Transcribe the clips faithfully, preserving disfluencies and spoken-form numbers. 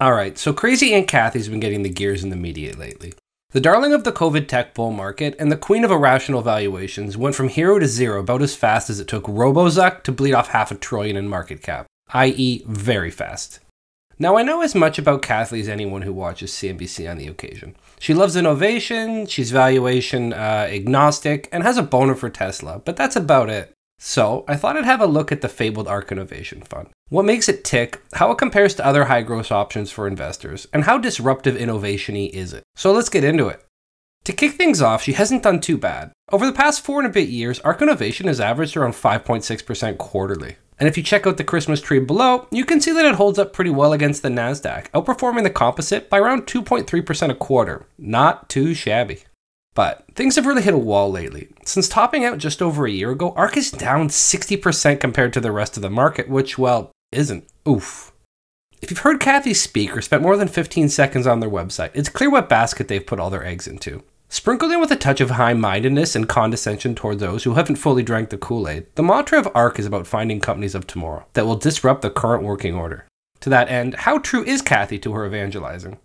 All right, so crazy Aunt Cathie's been getting the gears in the media lately. The darling of the COVID tech bull market and the queen of irrational valuations went from hero to zero about as fast as it took RoboZuck to bleed off half a trillion in market cap, that is very fast. Now I know as much about Cathie as anyone who watches C N B C on the occasion. She loves innovation, she's valuation uh, agnostic, and has a boner for Tesla, but that's about it. So I thought I'd have a look at the fabled ARK Innovation Fund. What makes it tick, how it compares to other high-growth options for investors, and how disruptive innovation-y is it. So let's get into it. To kick things off, she hasn't done too bad. Over the past four and a bit years, ARK Innovation has averaged around five point six percent quarterly. And if you check out the Christmas tree below, you can see that it holds up pretty well against the NASDAQ, outperforming the composite by around two point three percent a quarter. Not too shabby. But things have really hit a wall lately. Since topping out just over a year ago, ARK is down sixty percent compared to the rest of the market, which, well, isn't. Oof. If you've heard Cathie speak or spent more than fifteen seconds on their website, it's clear what basket they've put all their eggs into. Sprinkled in with a touch of high-mindedness and condescension toward those who haven't fully drank the Kool-Aid, the mantra of ARK is about finding companies of tomorrow that will disrupt the current working order. To that end, how true is Cathie to her evangelizing?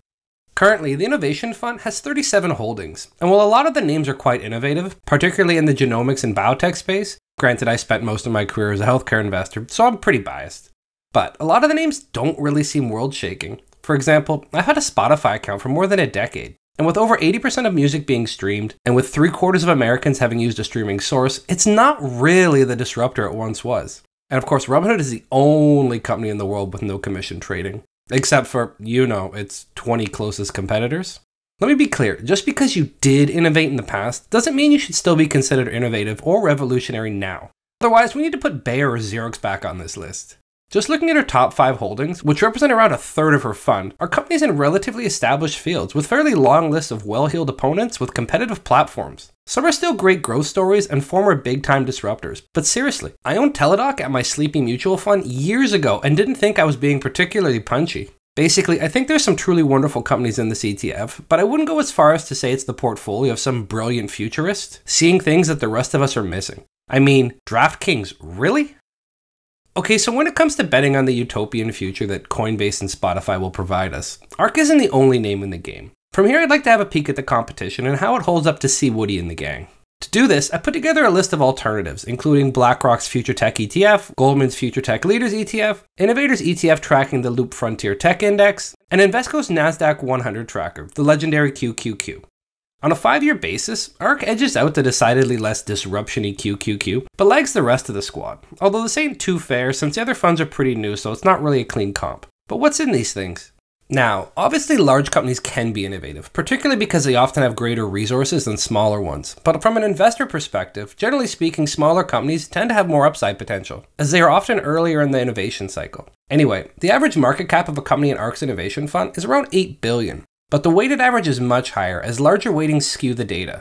Currently, the Innovation Fund has thirty-seven holdings, and while a lot of the names are quite innovative, particularly in the genomics and biotech space, granted I spent most of my career as a healthcare investor, so I'm pretty biased, but a lot of the names don't really seem world-shaking. For example, I've had a Spotify account for more than a decade, and with over eighty percent of music being streamed, and with three quarters of Americans having used a streaming source, it's not really the disruptor it once was. And of course, Robinhood is the only company in the world with no commission trading. Except for, you know, its twenty closest competitors. Let me be clear, just because you did innovate in the past doesn't mean you should still be considered innovative or revolutionary now. Otherwise, we need to put Bayer or Xerox back on this list. Just looking at her top five holdings, which represent around a third of her fund, are companies in relatively established fields with fairly long lists of well-heeled opponents with competitive platforms. Some are still great growth stories and former big-time disruptors, but seriously, I owned Teladoc at my sleepy mutual fund years ago and didn't think I was being particularly punchy. Basically, I think there's some truly wonderful companies in this E T F, but I wouldn't go as far as to say it's the portfolio of some brilliant futurist, seeing things that the rest of us are missing. I mean, DraftKings, really? Okay, so when it comes to betting on the utopian future that Coinbase and Spotify will provide us, ARK isn't the only name in the game. From here, I'd like to have a peek at the competition and how it holds up to see Woody and the gang. To do this, I put together a list of alternatives, including BlackRock's FutureTech E T F, Goldman's FutureTech Leaders E T F, Innovator's E T F tracking the Loop Frontier Tech Index, and Invesco's NASDAQ one hundred tracker, the legendary Q Q Q. On a five-year basis, ARK edges out the decidedly less disruption-y Q Q Q, but lags the rest of the squad. Although this ain't too fair, since the other funds are pretty new, so it's not really a clean comp. But what's in these things? Now, obviously large companies can be innovative, particularly because they often have greater resources than smaller ones. But from an investor perspective, generally speaking, smaller companies tend to have more upside potential, as they are often earlier in the innovation cycle. Anyway, the average market cap of a company in ARK's Innovation Fund is around eight billion dollars, but the weighted average is much higher, as larger weightings skew the data.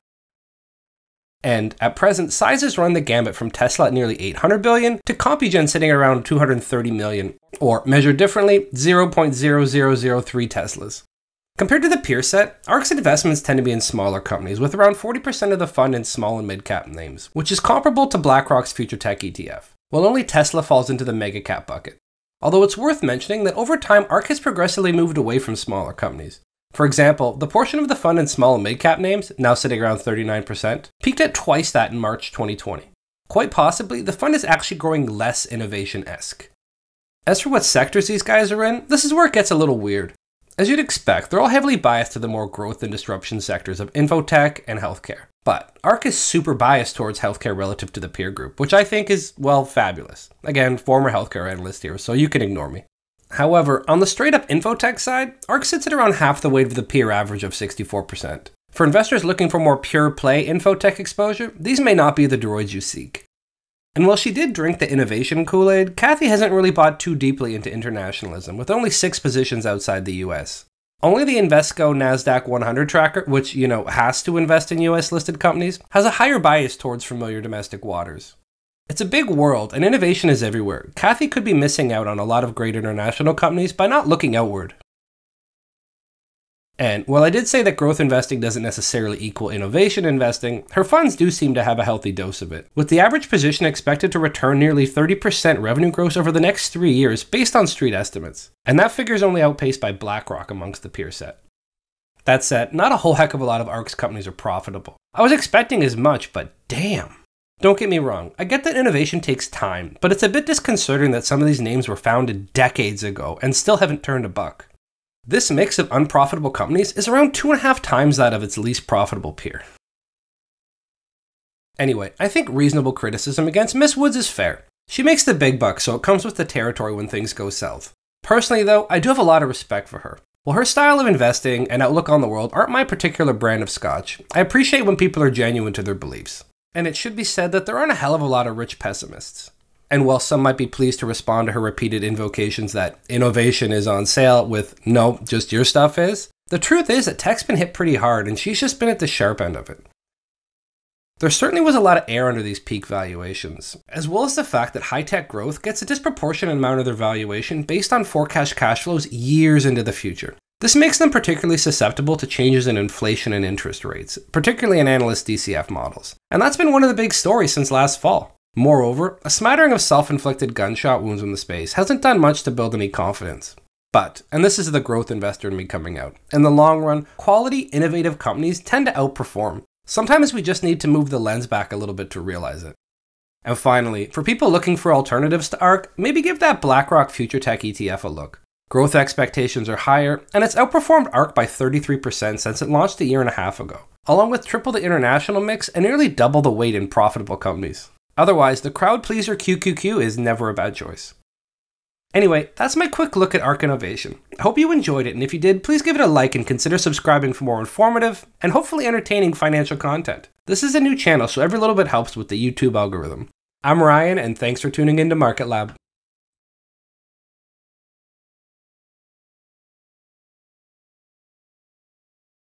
And at present, sizes run the gambit from Tesla at nearly eight hundred billion dollars to Compugen sitting at around two hundred thirty million dollars, or measured differently, zero point zero zero zero three Teslas. Compared to the peer set, ARK's investments tend to be in smaller companies, with around forty percent of the fund in small and mid-cap names, which is comparable to BlackRock's FutureTech E T F, while only Tesla falls into the mega-cap bucket. Although it's worth mentioning that over time, ARK has progressively moved away from smaller companies. For example, the portion of the fund in small and mid-cap names, now sitting around thirty-nine percent, peaked at twice that in March twenty twenty. Quite possibly, the fund is actually growing less innovation-esque. As for what sectors these guys are in, this is where it gets a little weird. As you'd expect, they're all heavily biased to the more growth and disruption sectors of infotech and healthcare. But ARK is super biased towards healthcare relative to the peer group, which I think is, well, fabulous. Again, former healthcare analyst here, so you can ignore me. However, on the straight-up infotech side, ARK sits at around half the weight of the peer average of sixty-four percent. For investors looking for more pure-play infotech exposure, these may not be the droids you seek. And while she did drink the innovation Kool-Aid, Cathie hasn't really bought too deeply into internationalism, with only six positions outside the U S. Only the Invesco NASDAQ one hundred tracker, which, you know, has to invest in U S-listed companies, has a higher bias towards familiar domestic waters. It's a big world, and innovation is everywhere. Cathie could be missing out on a lot of great international companies by not looking outward. And while I did say that growth investing doesn't necessarily equal innovation investing, her funds do seem to have a healthy dose of it, with the average position expected to return nearly thirty percent revenue growth over the next three years based on street estimates. And that figure is only outpaced by BlackRock amongst the peer set. That said, not a whole heck of a lot of ARK's companies are profitable. I was expecting as much, but damn. Don't get me wrong, I get that innovation takes time, but it's a bit disconcerting that some of these names were founded decades ago and still haven't turned a buck. This mix of unprofitable companies is around two and a half times that of its least profitable peer. Anyway, I think reasonable criticism against Miss Woods is fair. She makes the big bucks, so it comes with the territory when things go south. Personally though, I do have a lot of respect for her. While her style of investing and outlook on the world aren't my particular brand of scotch, I appreciate when people are genuine to their beliefs. And it should be said that there aren't a hell of a lot of rich pessimists. And while some might be pleased to respond to her repeated invocations that innovation is on sale with, no, just your stuff is, the truth is that tech's been hit pretty hard and she's just been at the sharp end of it. There certainly was a lot of air under these peak valuations, as well as the fact that high-tech growth gets a disproportionate amount of their valuation based on forecast cash flows years into the future. This makes them particularly susceptible to changes in inflation and interest rates, particularly in analyst D C F models. And that's been one of the big stories since last fall. Moreover, a smattering of self-inflicted gunshot wounds in the space hasn't done much to build any confidence. But, and this is the growth investor in me coming out, in the long run, quality, innovative companies tend to outperform. Sometimes we just need to move the lens back a little bit to realize it. And finally, for people looking for alternatives to ARK, maybe give that BlackRock FutureTech E T F a look. Growth expectations are higher, and it's outperformed ARK by thirty-three percent since it launched a year and a half ago, along with triple the international mix and nearly double the weight in profitable companies. Otherwise, the crowd pleaser Q Q Q is never a bad choice. Anyway, that's my quick look at ARK Innovation. I hope you enjoyed it, and if you did, please give it a like and consider subscribing for more informative and hopefully entertaining financial content. This is a new channel, so every little bit helps with the YouTube algorithm. I'm Ryan, and thanks for tuning in to Market Lab.